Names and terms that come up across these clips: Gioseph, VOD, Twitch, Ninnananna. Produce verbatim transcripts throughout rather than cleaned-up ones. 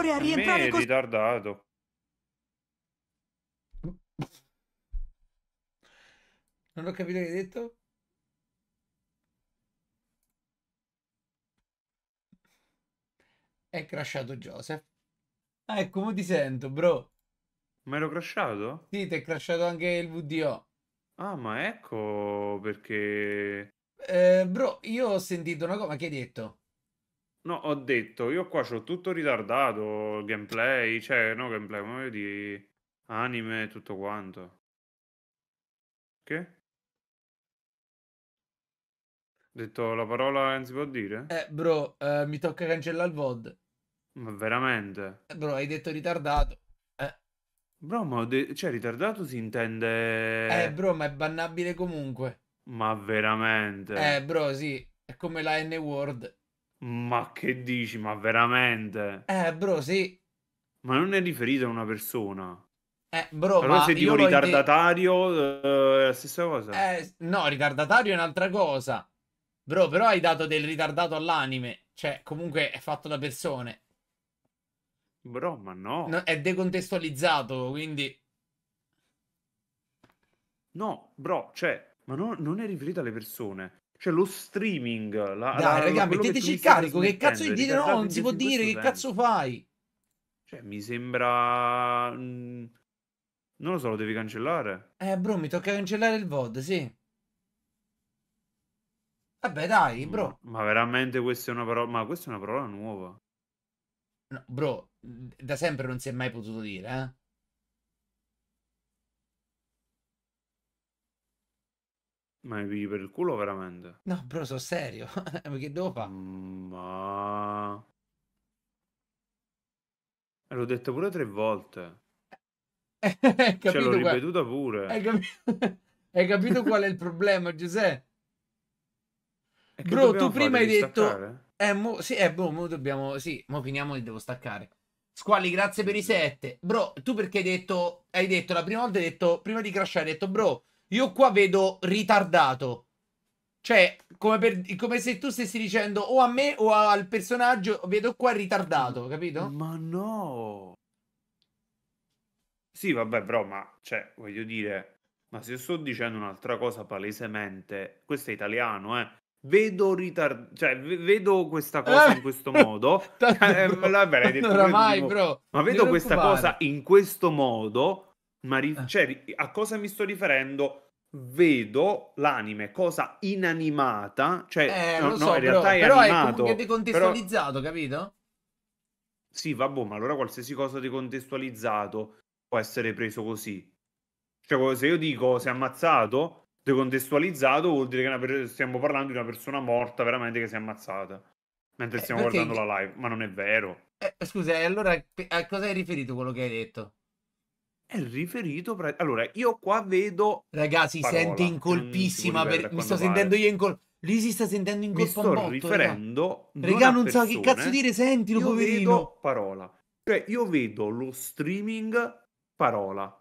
professore a rientrare così. Ritardato. Non ho capito che hai detto. È crashato Joseph. Ah, ecco, come ti sento, bro. Ma ero crashato? Sì, ti è crashato anche il V D O. Ah, ma ecco perché... Eh, bro, io ho sentito una cosa, ma che hai detto? No, ho detto, io qua c'ho tutto ritardato, gameplay, cioè, no gameplay, ma vedi, anime, tutto quanto. Che? Ho detto la parola, non si può dire? Eh, bro, eh, mi tocca cancellare il V O D. Ma veramente? Eh, bro, hai detto ritardato. Bro, ma cioè ritardato si intende... Eh, bro, ma è bannabile comunque. Ma veramente? Eh, bro, sì. È come la N-word. Ma che dici? Ma veramente? Eh, bro, sì. Ma non è riferito a una persona. Eh, bro, allora, ma se dico ritardatario eh, è la stessa cosa? Eh, no, ritardatario è un'altra cosa. Bro, però hai dato del ritardato all'anime. Cioè, comunque è fatto da persone. Bro, ma no. no. È decontestualizzato, quindi... No, bro, cioè, ma no, non è riferito alle persone. Cioè, lo streaming... La, Dai, la, raga, metteteci il carico, che cazzo di dire? No, non si può dire, che cazzo fai? Cioè, mi sembra... Non lo so, lo devi cancellare. Eh, bro, mi tocca cancellare il V O D, sì. Vabbè, dai, bro. Ma, ma veramente questa è una parola... Ma questa è una parola nuova. No, bro, da sempre non si è mai potuto dire, eh? Ma mi pigli per il culo veramente? No, bro, sono serio. Ma che devo fare? Ma... L'ho detto pure tre volte. Hai capito, cioè, l'ho ripetuta pure. Hai capito... Hai capito qual è il problema, Giuseppe? Bro, tu prima hai detto... Staccare? Eh, mo, sì, eh, boh, mo dobbiamo... Sì, mo finiamo e devo staccare. Squali, grazie per i sette. Bro, tu perché hai detto... Hai detto, la prima volta hai detto... Prima di crashare hai detto, bro, io qua vedo ritardato. Cioè, come, per, come se tu stessi dicendo o a me o al personaggio, vedo qua ritardato, capito? Ma no! Sì, vabbè, bro, ma... Cioè, voglio dire... Ma se sto dicendo un'altra cosa palesemente... Questo è italiano, eh. Vedo ritardo, cioè vedo questa cosa eh, in questo bro, modo. Eh, vabbè, detto, oramai, vedo, bro, ma vedo questa occupare. cosa in questo modo. Ma cioè, a cosa mi sto riferendo? Vedo l'anime, cosa inanimata. Cioè, eh, no, lo so, no, in bro, realtà è però animato. È comunque decontestualizzato, però... capito? Sì, vabbè, ma allora qualsiasi cosa decontestualizzato può essere preso così. Cioè, se io dico si è ammazzato. Decontestualizzato vuol dire che una stiamo parlando di una persona morta veramente che si è ammazzata mentre stiamo eh, perché... guardando la live, ma non è vero. Eh, scusa, allora a cosa hai riferito quello che hai detto? È riferito pre... allora io qua vedo ragazzi parola. sente in colpissima per... per... mi sto sentendo io in colpo. Lì si sta sentendo in colpo. Mi sto botto, riferendo raga, raga non so che cazzo dire, sentilo io poverino. Vedo parola, cioè io vedo lo streaming parola.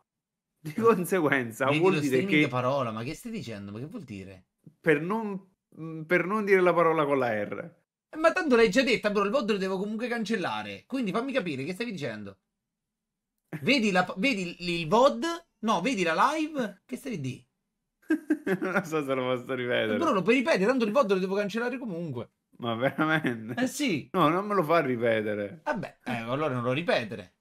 Di conseguenza Vedi vuol dire che... parola, ma che stai dicendo? Ma che vuol dire? Per non, per non dire la parola con la R. Ma tanto l'hai già detta, bro, il V O D lo devo comunque cancellare. Quindi fammi capire che stavi dicendo. Vedi, la, vedi il V O D? No, vedi la live? Che stavi di? Non so se lo posso ripetere. Però lo puoi ripetere, tanto il V O D lo devo cancellare comunque. Ma veramente? Eh sì. No, non me lo fa ripetere. Vabbè, eh, allora non lo ripetere.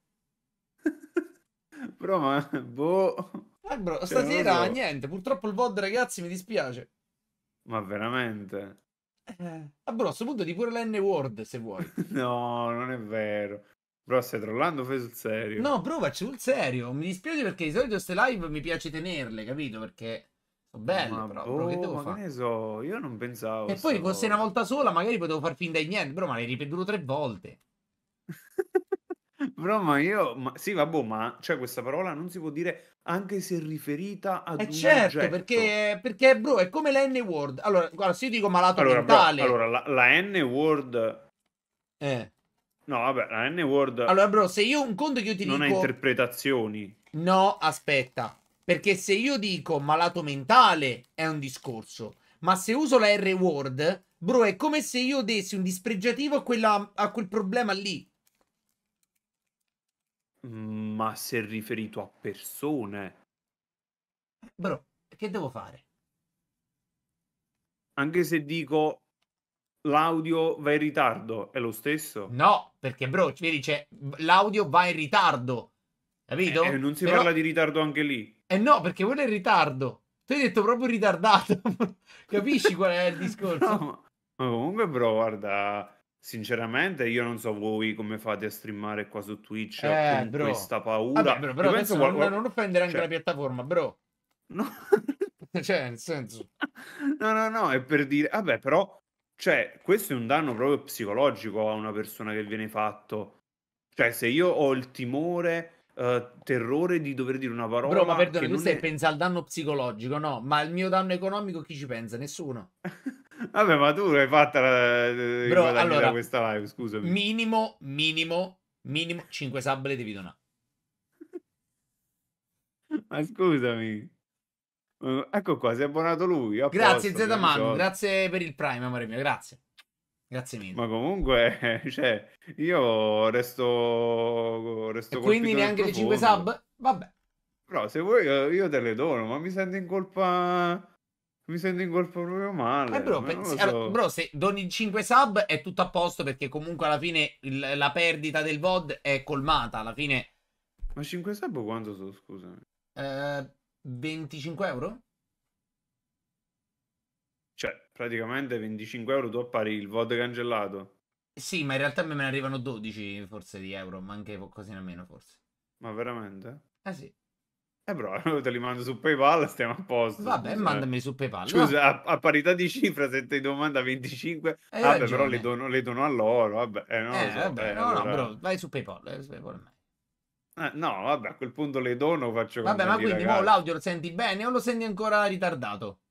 Bro, ma boh. Eh, bro, cioè, stasera niente. Purtroppo il V O D, ragazzi, mi dispiace. Ma veramente? Eh, ah, bro, a questo punto di pure la N-word se vuoi. No, non è vero. Bro, stai trollando, fai sul serio. No, bro, faccio sul serio. Mi dispiace perché di solito queste live mi piace tenerle, capito? Perché sono belle, ma però. Boh, bro, che devo ma fare? Che ne so, io non pensavo. E poi fosse una volta sola, magari potevo far finta di niente, bro, ma l'hai ripetuto tre volte. Bro, ma io... Ma, sì, vabbè, ma... Cioè, questa parola non si può dire anche se riferita ad eh un certo, oggetto. Perché, perché, bro, è come la N-word. Allora, guarda, se io dico malato allora, mentale... Bro, allora, la, la N-word... Eh. No, vabbè, la N-word... Allora, bro, se io... Un conto che io ti non dico... Non ha interpretazioni. No, aspetta. Perché se io dico malato mentale è un discorso. Ma se uso la R-word, bro, è come se io dessi un dispregiativo a, quella, a quel problema lì. Ma se è riferito a persone... Bro, che devo fare? Anche se dico l'audio va in ritardo, è lo stesso? No, perché bro, vedi, c'è l'audio va in ritardo, capito? Eh, non si Però... parla di ritardo anche lì. Eh no, perché quello è in ritardo. Tu hai detto proprio ritardato. Capisci qual è il discorso? No, ma... Comunque bro, guarda... Sinceramente io non so voi come fate a streamare qua su Twitch eh, con bro. questa paura. Vabbè, bro, però penso qual... non, non offendere anche cioè... la piattaforma, bro. No. Cioè, nel senso... No, no, no, è per dire... Vabbè, però, cioè, questo è un danno proprio psicologico a una persona che viene fatto. Cioè, se io ho il timore, uh, terrore di dover dire una parola... Bro, ma perdona, tu stai è... pensa al danno psicologico, no? Ma il mio danno economico chi ci pensa? Nessuno. Vabbè, ma tu l'hai fatta la... Bro, allora, questa live, scusami. Minimo, minimo, minimo cinque sub le devi donare. Ma scusami. Ecco qua, si è abbonato lui. Grazie Zetaman, grazie per il Prime, amore mio, grazie. Grazie mille. Ma comunque, cioè, io resto... resto e quindi neanche le cinque sub? Vabbè. Però se vuoi io te le dono, ma mi sento in colpa... Mi sento in colpa proprio male. Eh bro, pensi, so. allora, bro, se doni cinque sub è tutto a posto, perché comunque alla fine il, la perdita del V O D è colmata. Alla fine. Ma cinque sub quanto sono, scusami? Eh, venticinque euro? Cioè, praticamente venticinque euro tu appari il V O D cancellato. Sì, ma in realtà a me ne arrivano dodici forse di euro, ma anche così nemmeno forse. Ma veramente? Eh sì. Eh bro, te li mando su PayPal, stiamo a posto. Vabbè, scusa. Mandami su PayPal. Scusa, no. a, a parità di cifra, se ti domanda venticinque, eh, vabbè, però le dono, le dono a loro. Vabbè, eh, non eh, lo so, vabbè, no, allora... no, bro, vai su PayPal. Eh, su PayPal. Eh, no, vabbè, a quel punto le dono, faccio vabbè, ma quindi mo l'audio lo senti bene o lo senti ancora ritardato?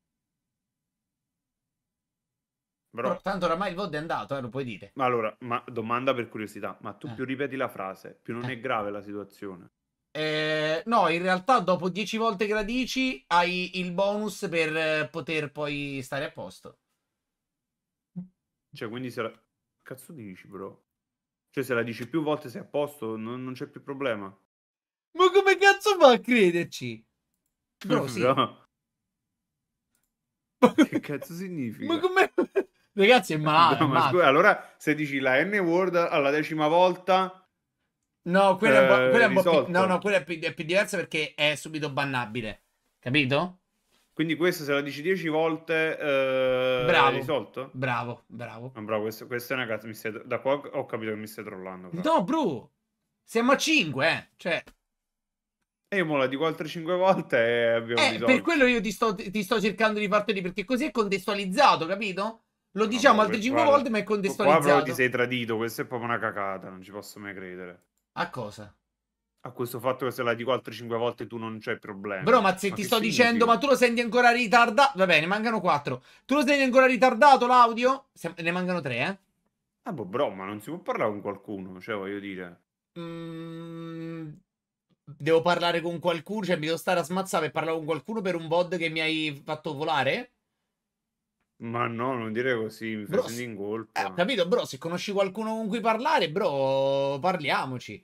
Bro. Bro, tanto oramai il V O D è andato, eh, lo puoi dire. Ma allora, ma domanda per curiosità, ma tu eh. più ripeti la frase, più non eh. è grave la situazione. Eh, no, in realtà dopo dieci volte che la dici hai il bonus per eh, poter poi stare a posto. Cioè, quindi se la... Cazzo dici, bro? Cioè, se la dici più volte sei a posto, non, non c'è più problema. Ma come cazzo fa a crederci? Bro, sì. No. Ma... Che cazzo significa? Ma come... Ragazzi, è malato, no, ma scusa, allora, se dici la N-word alla decima volta... No, quella è un, eh, quella è un po' più, no, no, quella è più, è più diversa perché è subito bannabile, capito? Quindi questa se la dici dieci volte eh, bravo, è risolto? Bravo, bravo. No, bravo, questo, questa è una cazzo, mi stai, da qua ho capito che mi stai trollando. Bravo. No, bro, siamo a cinque, eh, cioè... E io mo la dico altre cinque volte e abbiamo eh, risolto. Per quello io ti sto, ti sto cercando di partire, perché così è contestualizzato, capito? Lo diciamo no, altre cinque volte ma è contestualizzato. Qua però ti sei tradito, questa è proprio una cacata, non ci posso mai credere. A cosa? A questo fatto che se la dico altre cinque volte tu non c'è problema. Bro, ma se ma ti sto significa? dicendo, ma tu lo senti ancora ritardato? Va bene, ne mancano quattro. Tu lo senti ancora ritardato l'audio? Se... Ne mancano tre, eh? Ah, boh, bro, ma non si può parlare con qualcuno, cioè, voglio dire. Mm... Devo parlare con qualcuno, cioè mi devo stare a smazzare per parlare con qualcuno per un V O D che mi hai fatto volare? Ma no, non dire così, mi fai sentire in colpa. Eh, ho capito, bro, se conosci qualcuno con cui parlare, bro, parliamoci.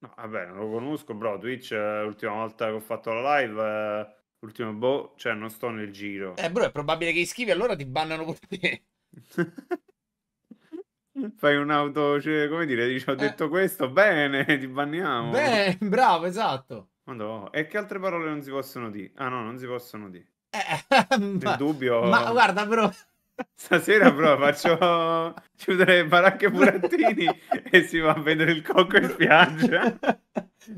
No, vabbè, non lo conosco, bro, Twitch, l'ultima volta che ho fatto la live, l'ultimo boh, cioè non sto nel giro. Eh, bro, è probabile che iscrivi, allora ti bannano pure te. Fai un'auto, cioè, come dire, dici, ho detto eh. questo, bene, ti banniamo. Beh, bravo, esatto. Madonna, e che altre parole non si possono dire? Ah no, non si possono dire. Eh, nel ma, dubbio ma guarda bro, stasera bro faccio chiudere le baracche burattini e si va a vedere il cocco in spiaggia.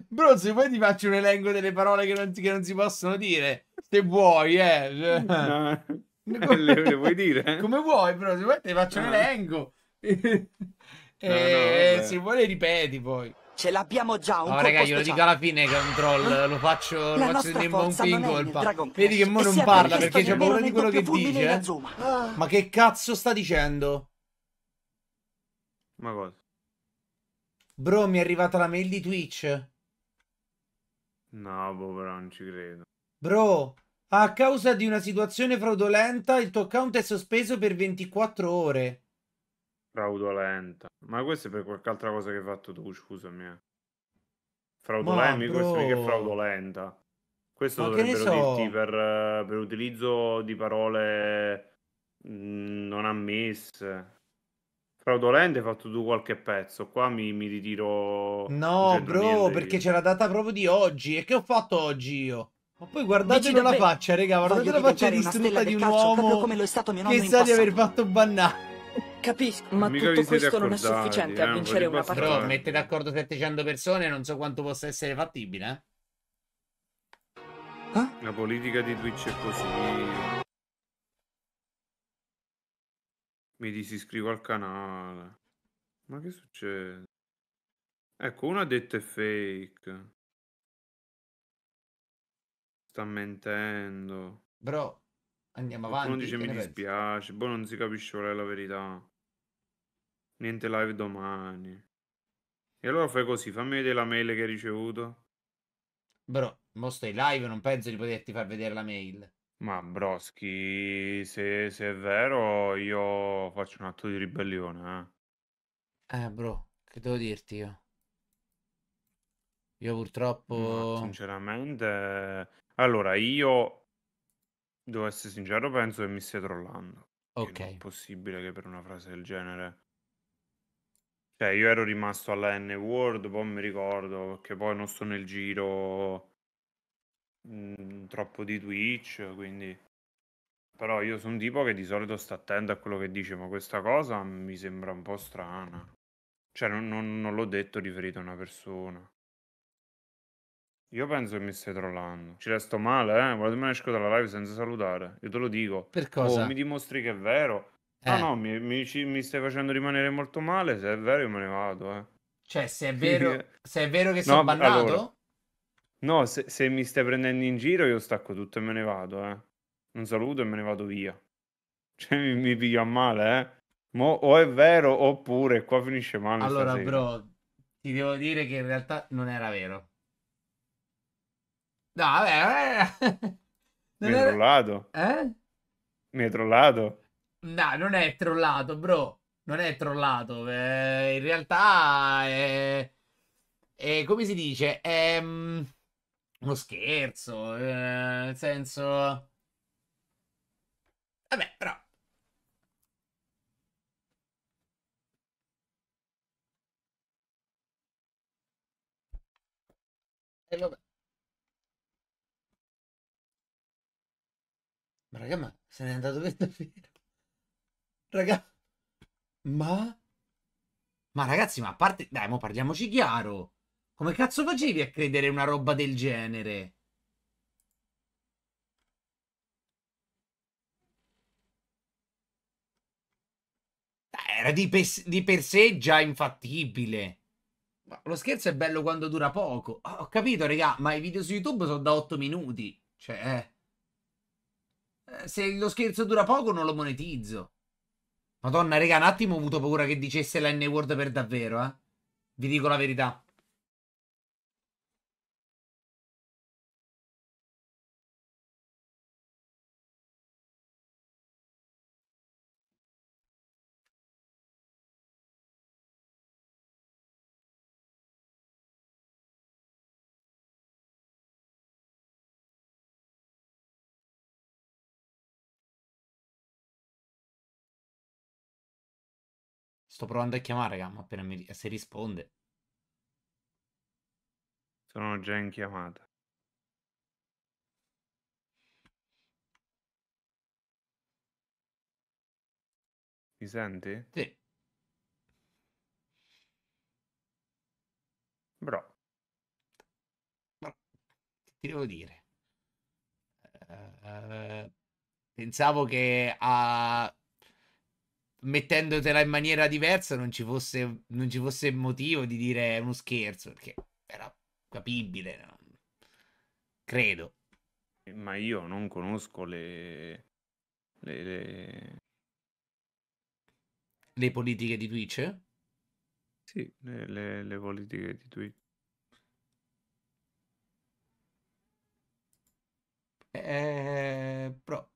Bro, se vuoi ti faccio un elenco delle parole che non, che non si possono dire, se vuoi eh no, come, le, le vuoi dire? Come vuoi bro, se vuoi ti faccio no. un elenco e, no, no, se vuoi le ripeti poi. Ce l'abbiamo già un po'. No, raga, io lo dico alla fine che è un troll, lo faccio, lo faccio sentire un po' in colpa. Vedi che mo non parla perché c'è paura di quello che dice. Eh? Ah. Ma che cazzo sta dicendo? Ma cosa? Bro, mi è arrivata la mail di Twitch. No, boh, però non ci credo. Bro, a causa di una situazione fraudolenta, il tuo account è sospeso per ventiquattro ore. Fraudolenta, ma questo è per qualche altra cosa che hai fatto tu, scusami. Fraudolenta, ma, questo mica è fraudolenta. Questo ma dovrebbero so? dirti per, per utilizzo di parole non ammesse. Fraudolente hai fatto tu qualche pezzo, qua mi, mi ritiro... No bro, perché c'è la data proprio di oggi, e che ho fatto oggi io? Ma poi guardatelo la faccia, raga, guardate la faccia distrutta di un uomo come lo è stato mio nonno che sa di aver fatto bannare. Capisco, ma Amico tutto questo non è sufficiente eh, a vincere una partita. Però mette d'accordo settecento persone, non so quanto possa essere fattibile, eh? Eh? La politica di Twitch è così... Mi disiscrivo al canale. Ma che succede? Ecco, uno ha detto è fake. Sta mentendo. Bro, andiamo avanti. Uno dice mi dispiace. Boh, non si capisce qual è la verità. Niente live domani. E allora fai così, fammi vedere la mail che hai ricevuto. Bro, mo stai live, non penso di poterti far vedere la mail. Ma broschi, se, se è vero io faccio un atto di ribellione. Eh, eh bro, che devo dirti io? Io purtroppo... No, sinceramente... Allora, io, devo essere sincero, penso che mi stia trollando. Ok. Non è possibile che per una frase del genere... Cioè, io ero rimasto alla N-Word, poi mi ricordo, perché poi non sto nel giro... troppo di Twitch, quindi però io sono un tipo che di solito sta attento a quello che dice, ma questa cosa mi sembra un po' strana, cioè non, non, non l'ho detto riferito a una persona. Io penso che mi stai trollando, ci resto male, eh? Quando me ne esco dalla live senza salutare, io te lo dico. Per cosa? Oh, mi dimostri che è vero, eh. Ah, no, mi, mi, ci, mi stai facendo rimanere molto male, se è vero io me ne vado, eh. Cioè se è vero, se è vero che sono no, bannato allora. No, se, se mi stai prendendo in giro io stacco tutto e me ne vado, eh. Un saluto e me ne vado via. Cioè mi, mi piglio a male, eh. Mo, o è vero oppure qua finisce male. Allora stasera. Bro, ti devo dire che in realtà non era vero. No, vabbè, eh. non Mi hai era... trollato? Eh? Mi hai trollato? No, non è trollato, bro. Non è trollato. Eh, in realtà è... è... come si dice? È... uno scherzo, eh, nel senso... Vabbè, però... E vabbè. Ma raga, ma se n'è andato per davvero? Raga... Ma... Ma ragazzi, ma a parte... Dai, mo parliamoci chiaro. Come cazzo facevi a credere una roba del genere? Era di per, di per sé già infattibile. Ma lo scherzo è bello quando dura poco. Oh, ho capito, regà, ma i video su YouTube sono da otto minuti. Cioè, eh, se lo scherzo dura poco non lo monetizzo. Madonna, regà, un attimo ho avuto paura che dicesse la N-word per davvero, eh. Vi dico la verità. Sto provando a chiamare, raga, ma appena mi... se risponde. Sono già in chiamata. Mi senti? Sì. Bro. Bro. Che ti devo dire? Uh, pensavo che a... Uh... mettendotela in maniera diversa non ci fosse, non ci fosse motivo di dire uno scherzo, perché era capibile, no? Credo. Ma io non conosco le le, le... le politiche di Twitch? Eh? Sì, le, le, le politiche di Twitch. Eh, però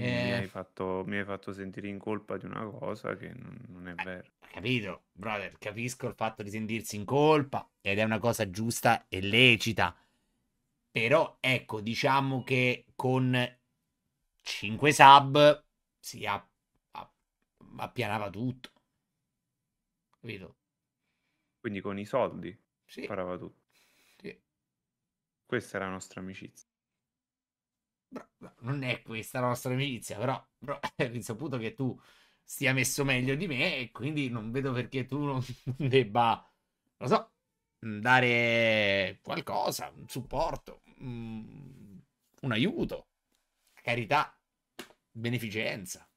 Quindi eh, mi, hai fatto, mi hai fatto sentire in colpa di una cosa che non, non è eh, vero. Capito, brother, capisco il fatto di sentirsi in colpa ed è una cosa giusta e lecita. Però, ecco, diciamo che con cinque sub si app app appianava tutto. Capito? Quindi con i soldi si sì. apparava tutto. Sì. Questa è la nostra amicizia. Bro, bro, non è questa la nostra amicizia, però bro, ho risaputo che tu stia messo meglio di me e quindi non vedo perché tu non debba, lo so, dare qualcosa, un supporto, un aiuto, carità, beneficenza.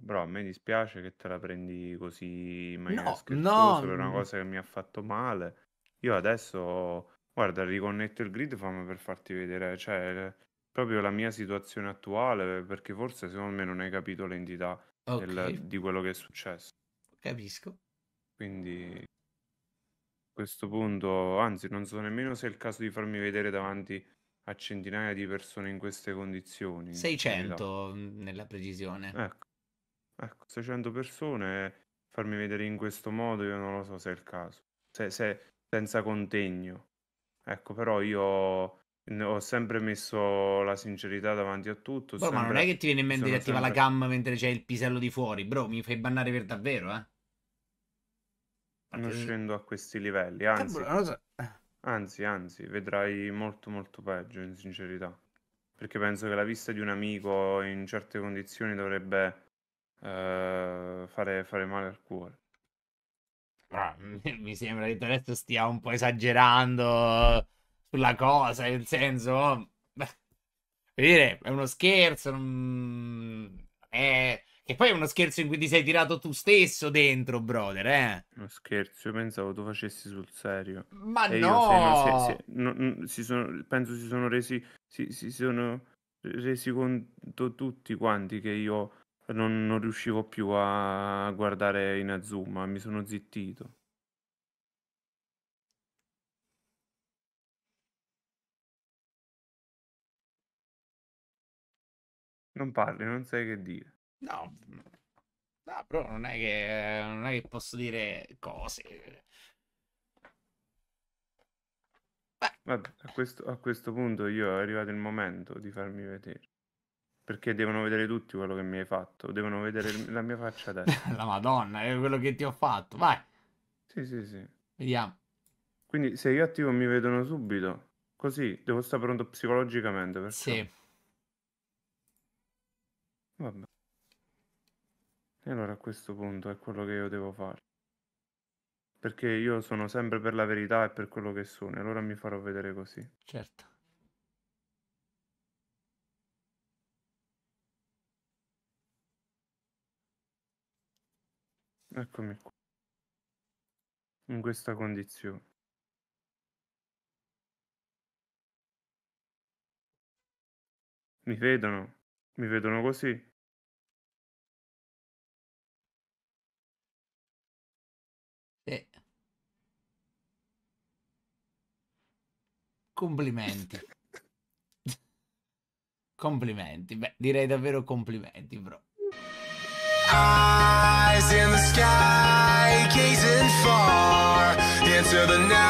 Bro, a me dispiace che te la prendi così in maniera scherzosa per una cosa che mi ha fatto male. Io adesso... Guarda, riconnetto il grid, fammi per farti vedere, cioè, proprio la mia situazione attuale, perché forse secondo me non hai capito l'entità okay. del, di quello che è successo. Capisco. Quindi, a questo punto, anzi, non so nemmeno se è il caso di farmi vedere davanti a centinaia di persone in queste condizioni. seicento, nella precisione. Ecco, ecco, seicento persone, farmi vedere in questo modo, io non lo so se è il caso. Se, se, senza contegno. Ecco, però io ho sempre messo la sincerità davanti a tutto. Bro, sempre... ma non è che ti viene in mente di attivare sempre... la cam mentre c'è il pisello di fuori, bro, mi fai bannare per davvero, eh? Perché... Non scendo a questi livelli, anzi, ah, bro, so. anzi, anzi, vedrai molto molto peggio, in sincerità. Perché penso che la vista di un amico in certe condizioni dovrebbe eh, fare, fare male al cuore. Ah, mi sembra che adesso stia un po' esagerando sulla cosa, nel senso, beh, dire, è uno scherzo, non... è... che poi è uno scherzo in cui ti sei tirato tu stesso dentro, brother, eh? Uno scherzo, io pensavo tu facessi sul serio. Ma e no! Io, se, se, no si sono, penso si sono resi, si, si sono resi conto tutti quanti che io... Non, non riuscivo più a guardare in Azuma, mi sono zittito. Non parli, non sai che dire. No, no, però non è che, non è che posso dire cose. Beh. Vabbè, a questo, a questo punto io è arrivato il momento di farmi vedere. Perché devono vedere tutti quello che mi hai fatto. Devono vedere la mia faccia adesso. La madonna, è quello che ti ho fatto. Vai. Sì, sì, sì. Vediamo. Quindi se io attivo mi vedono subito. Così, devo stare pronto psicologicamente. Perciò. Sì. Vabbè. E allora a questo punto è quello che io devo fare. Perché io sono sempre per la verità e per quello che sono. E allora mi farò vedere così. Certo. Eccomi qua, in questa condizione. Mi vedono, mi vedono così. Eh. Complimenti. Complimenti, beh, direi davvero complimenti, bro. Eyes in the sky, gazing far into the night.